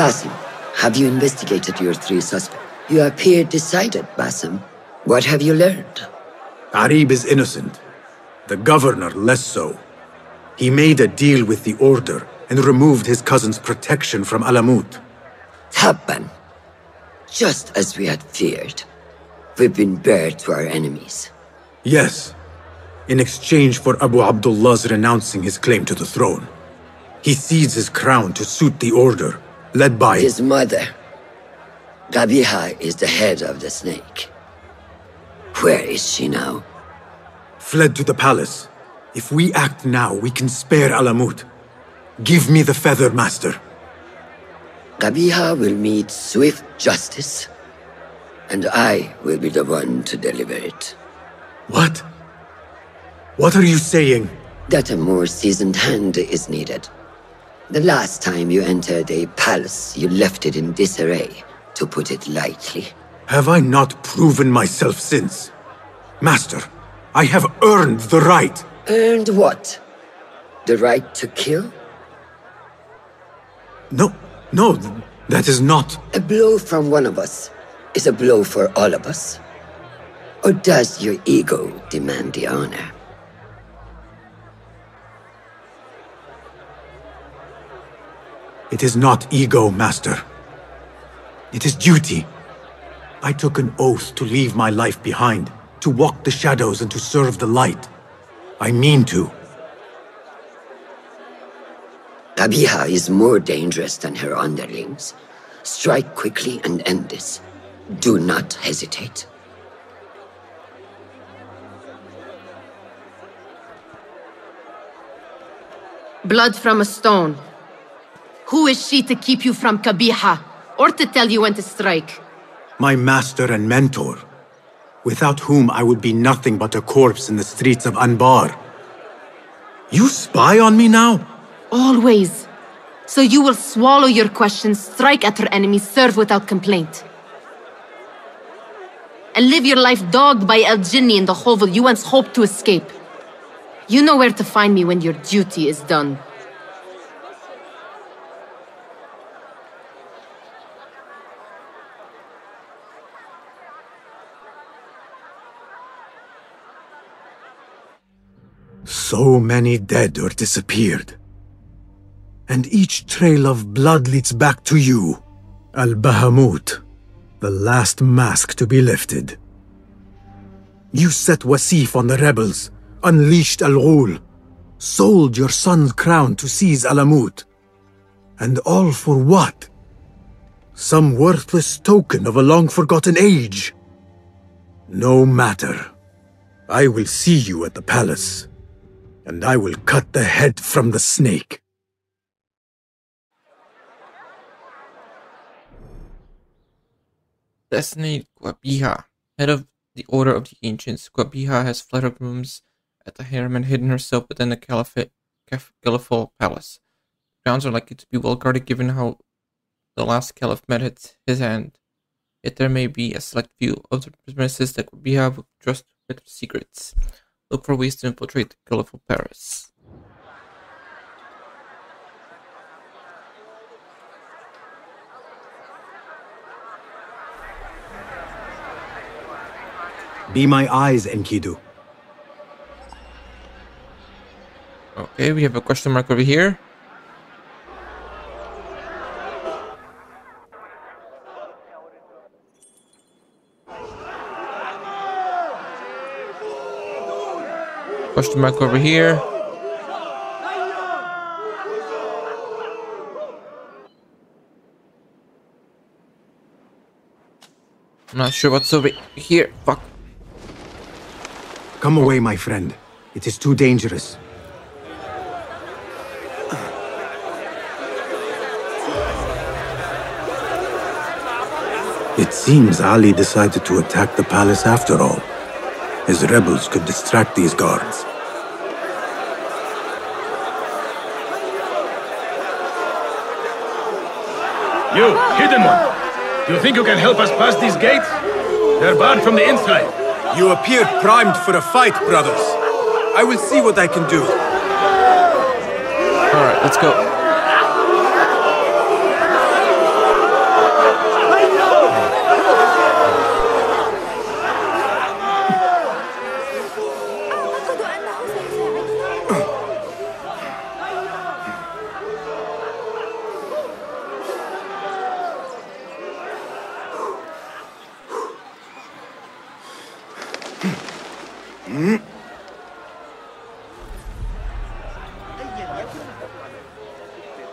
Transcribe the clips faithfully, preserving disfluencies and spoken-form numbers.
Basim, have you investigated your three suspects? You appear decided, Basim. What have you learned? Arib is innocent. The governor less so. He made a deal with the Order and removed his cousin's protection from Alamut. Tabban. Just as we had feared. We've been bared to our enemies. Yes. In exchange for Abu Abdullah's renouncing his claim to the throne. He cedes his crown to suit the Order, led by... his mother. Qabiha is the head of the snake. Where is she now? Fled to the palace. If we act now, we can spare Alamut. Give me the feather, master. Qabiha will meet swift justice, and I will be the one to deliver it. What? What are you saying? That a more seasoned hand is needed. The last time you entered a palace, you left it in disarray, to put it lightly. Have I not proven myself since? Master, I have earned the right. Earned what? The right to kill? No, no, that is not... A blow from one of us is a blow for all of us. Or does your ego demand the honor? It is not ego, master. It is duty. I took an oath to leave my life behind, to walk the shadows and to serve the light. I mean to. Qabiha is more dangerous than her underlings. Strike quickly and end this. Do not hesitate. Blood from a stone. Who is she to keep you from Qabiha, or to tell you when to strike? My master and mentor, without whom I would be nothing but a corpse in the streets of Anbar. You spy on me now? Always. So you will swallow your questions, strike at her enemies, serve without complaint. And live your life dogged by El Jinni in the hovel you once hoped to escape. You know where to find me when your duty is done. So many dead or disappeared. And each trail of blood leads back to you, Al Bahamut, the last mask to be lifted. You set Wasif on the rebels, unleashed Al-Ghul, sold your son's crown to seize Alamut. And all for what? Some worthless token of a long-forgotten age? No matter. I will see you at the palace. And I will cut the head from the snake. Designate Qabiha, head of the Order of the Ancients. Qabiha has fled her rooms at the harem and hidden herself within the caliphate, caliphal palace. The grounds are likely to be well guarded given how the last caliph met his, his hand. Yet there may be a select few of the premises that Qabiha would trust with secrets. Look for ways to infiltrate the colorful Paris. Be my eyes, Enkidu. Okay, we have a question mark over here. Question mark over here. I'm not sure what's over here. Fuck. Come away, my friend. It is too dangerous. It seems Ali decided to attack the palace after all. His rebels could distract these guards. You, hidden one! Do you think you can help us pass these gates? They're barred from the inside. You appeared primed for a fight, brothers. I will see what I can do. All right, let's go.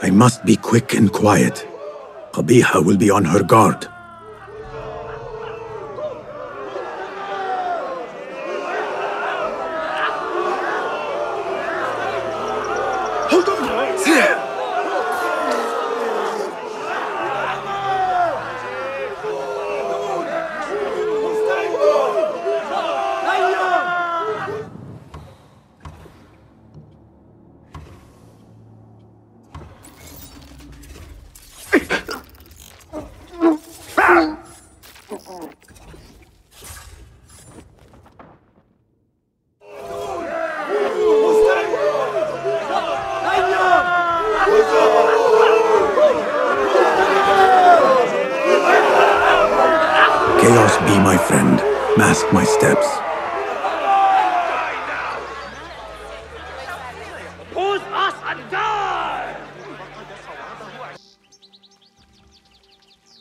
I must be quick and quiet. Qabiha will be on her guard.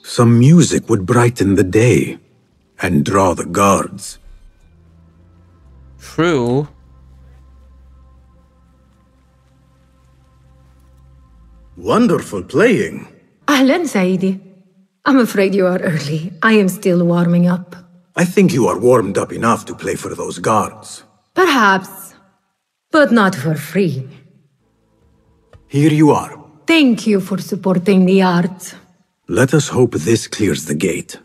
Some music would brighten the day and draw the guards. True. Wonderful playing. Ahlan, Saidi. I'm afraid you are early. I am still warming up. I think you are warmed up enough to play for those guards. Perhaps, but not for free. Here you are. Thank you for supporting the arts. Let us hope this clears the gate.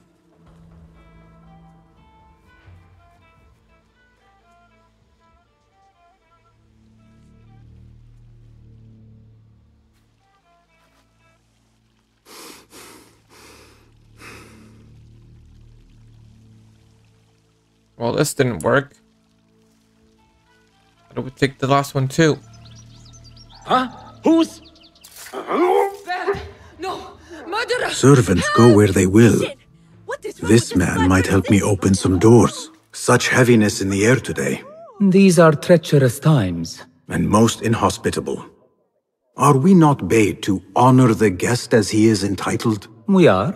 Well, this didn't work. Why don't we take the last one too? Huh? Who's? No! Murderer. Servants help! Go where they will. This man might help me open some doors. Such heaviness in the air today. These are treacherous times. And most inhospitable. Are we not bade to honor the guest as he is entitled? We are.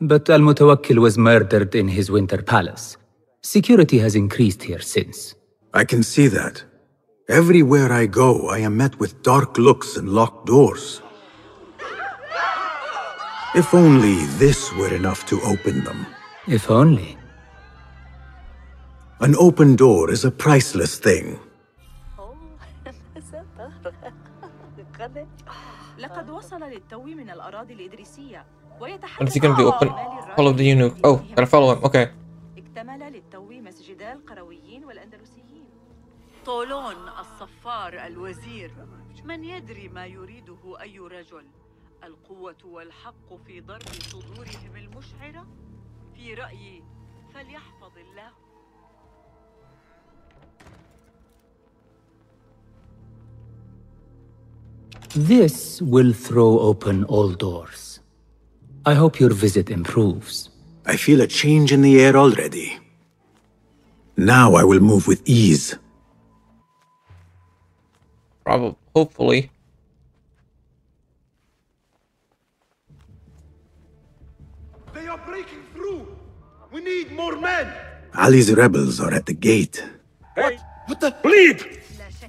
But Al-Mutawakkil was murdered in his winter palace. Security has increased here since. I can see that. Everywhere I go, I am met with dark looks and locked doors. If only this were enough to open them. If only. An open door is a priceless thing. What is he going to do? Open all of the eunuch. Oh, gotta follow him. Okay. القوة والحق في ضرب صدورهم المشعرة في رأيي فليحفظ الله This will throw open all doors. I hope your visit improves. I feel a change in the air already. Now I will move with ease. Probably, hopefully. We need more men! Ali's rebels are at the gate. Hey! What the? Bleep!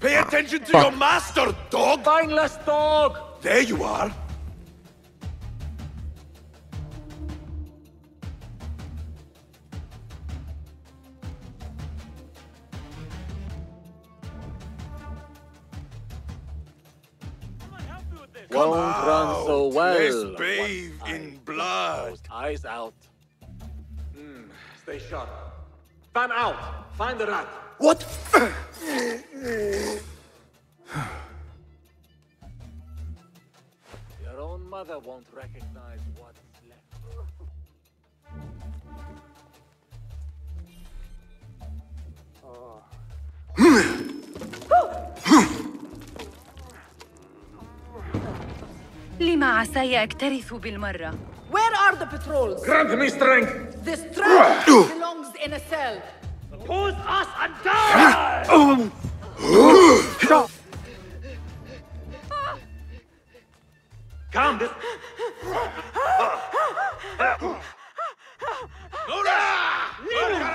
Pay attention to Fuck. your master, dog! Mindless dog! There you are! Won't run so well. Let's bathe in blood. Eyes out. Stay sharp. Fan out! Find the rat! What? Your own mother won't recognize what's left. لما عساي أكترث بالمرة. Where are the patrols? Grant me strength! This trap belongs in a cell. Pose us and die! Calm this.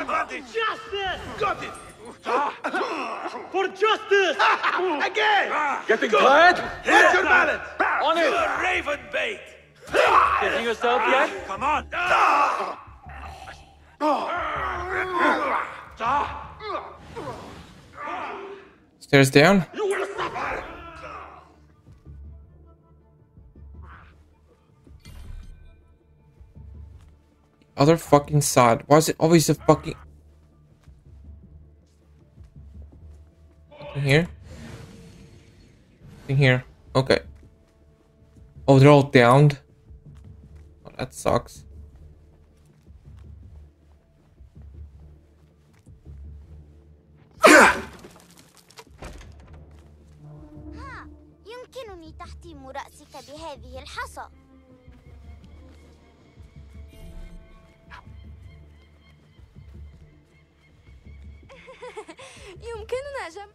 No! Got it! Justice! Got it! For justice! Again! Getting tired? Here's your ballot! On it! You're raven bait! Getting yourself yet? Come on! Stairs down? You will suffer! Other fucking side. Why is it always the fucking... In here? In here. Okay. Oh, they're all downed? Oh, that sucks. يمكننا جم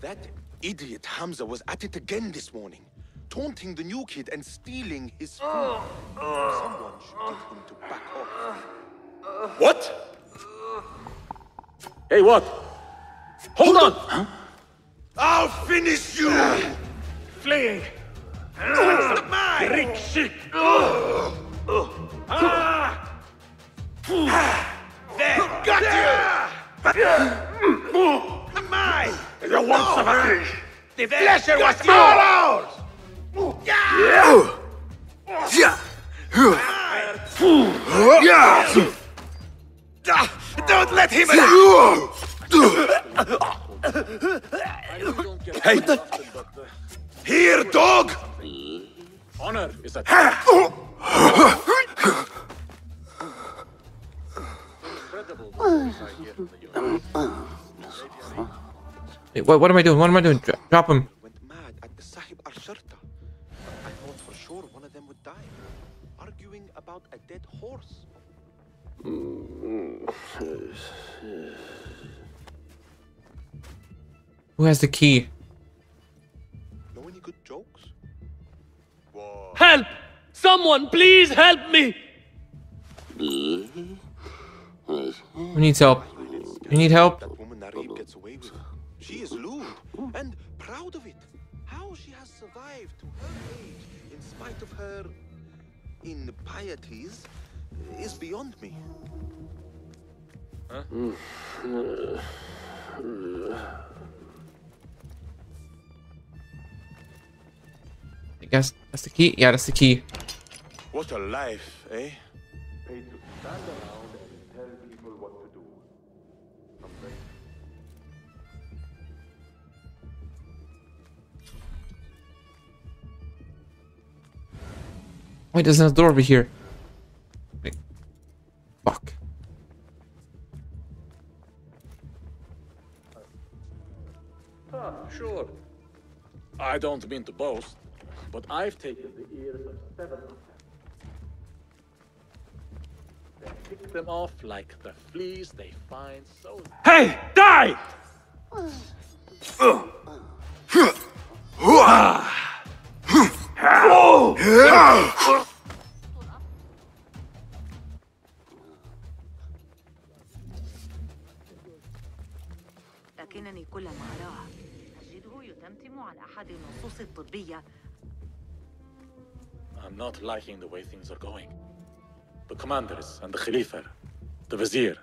That idiot Hamza was at it again this morning, taunting the new kid and stealing his food. Someone should get him to back off. What? Hey, what? Hold, Hold on! on. Huh? I'll finish you! Fleeing! That's the mine! Rick shit! There! Got you! The mine! You want some money? The pleasure was yours! Yeah! Yeah! Yeah! Yeah! Don't let him at you! Hey! Here, dog! Honor is a... Incredible I hear from the What what am I doing? What am I doing? Dro drop him. Went mad at the Sahib Al-Sharta. I thought for sure one of them would die. Arguing about a dead horse. Who has the key? Know any good jokes? Whoa. Help! Someone, please help me! We need help. We need help. That woman Arib gets away with. She is lewd and proud of it. How she has survived to her age in spite of her impieties is beyond me. Huh? I guess that's the key? Yeah, that's the key. What a life, eh? Paid to stand around and tell people what to do. Something. Why doesn't there's a door over here? Wait. Fuck. Ah, sure. I don't mean to boast. But I've taken the ears of seven of them. They pick them off like the fleas they find so... Hey! Die! لكنني كلما أراه أجده يتمتم على أحد النصوص الطبية. I'm not liking the way things are going. The commanders and the Khalifa, the Vizier,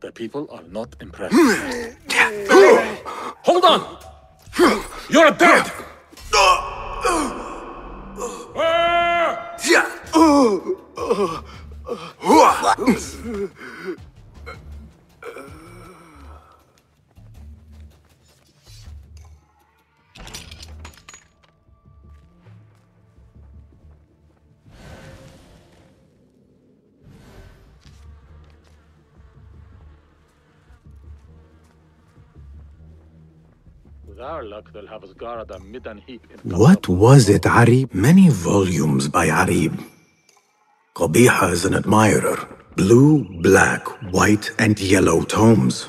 the people are not impressed. Hold on! You're dead! What was it, Arib? Many volumes by Arib. Qabiha is an admirer. Blue, black, white, and yellow tomes.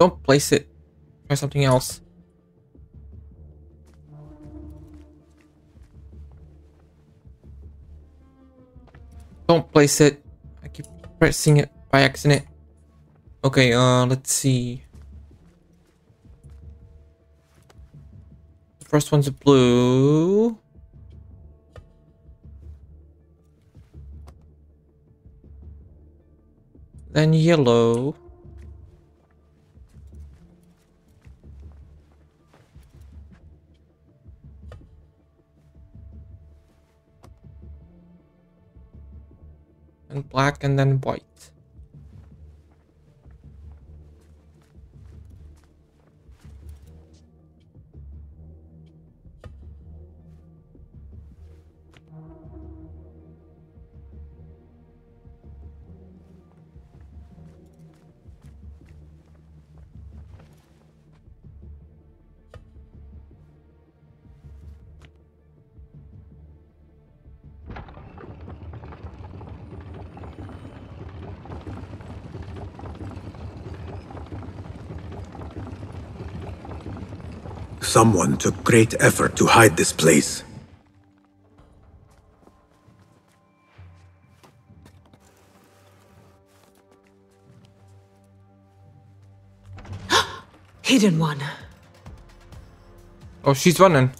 Don't place it. Try something else. Don't place it. I keep pressing it by accident. Okay, uh, let's see. The first one's blue. Then yellow. And black, and then white. Someone took great effort to hide this place. Hidden one. Oh, she's running.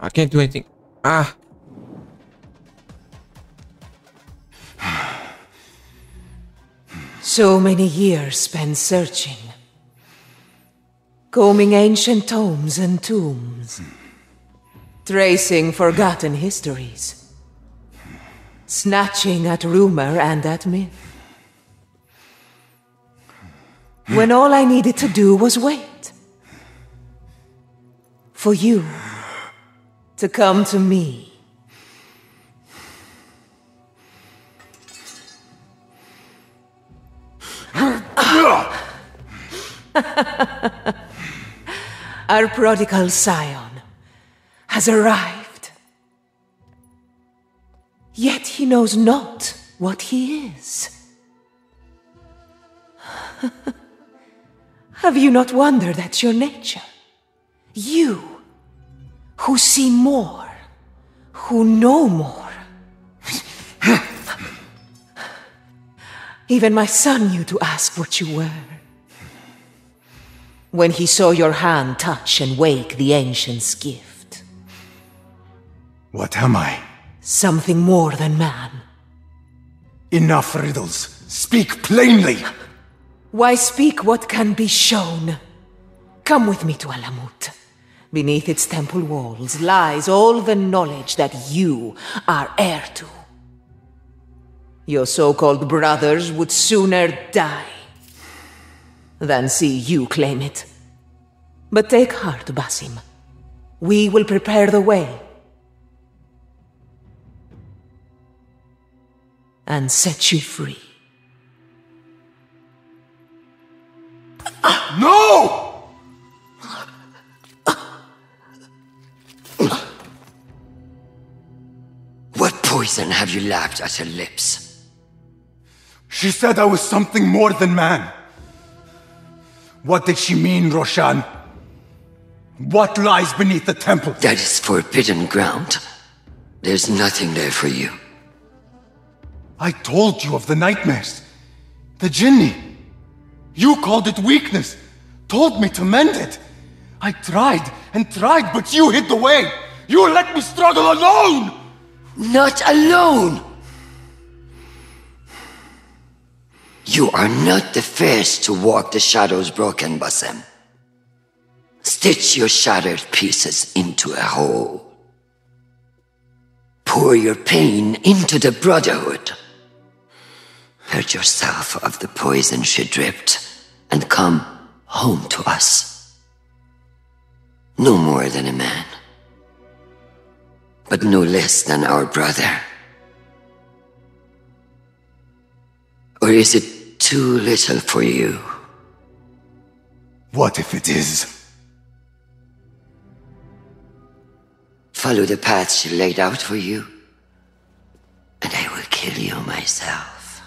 I can't do anything. Ah. So many years spent searching, combing ancient tomes and tombs, tracing forgotten histories, snatching at rumor and at myth, when all I needed to do was wait for you to come to me. Our prodigal scion has arrived. Yet he knows not what he is. Have you not wondered at your nature? You, who see more, who know more. Even my son knew to ask what you were. When he saw your hand touch and wake the ancient's gift. What am I? Something more than man. Enough riddles. Speak plainly. Why speak what can be shown? Come with me to Alamut. Beneath its temple walls lies all the knowledge that you are heir to. Your so-called brothers would sooner die than see you claim it. But take heart, Basim. We will prepare the way. And set you free. No! What poison have you lapped at her lips? She said I was something more than man. What did she mean, Roshan? What lies beneath the temple? That is forbidden ground. There's nothing there for you. I told you of the nightmares. The Jinni. You called it weakness. Told me to mend it. I tried and tried, but you hid the way. You let me struggle alone! Not alone! You are not the first to walk the shadows broken, Basim. Stitch your shattered pieces into a whole. Pour your pain into the brotherhood. Hurt yourself of the poison she dripped, and come home to us. No more than a man, but no less than our brother. Or is it too little for you? What if it is? Follow the path she laid out for you, and I will kill you myself.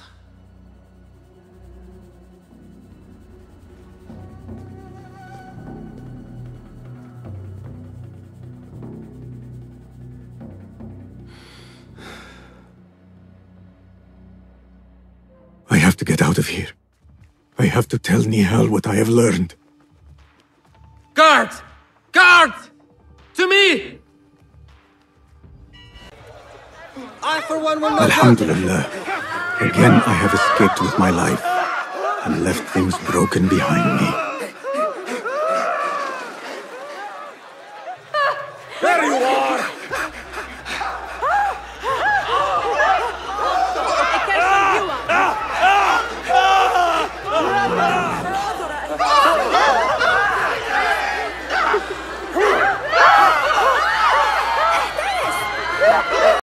I have to get out of here. I have to tell Nihal what I have learned. Guard! Guard! To me! I, for one, will not. Alhamdulillah. Again, I have escaped with my life and left things broken behind me.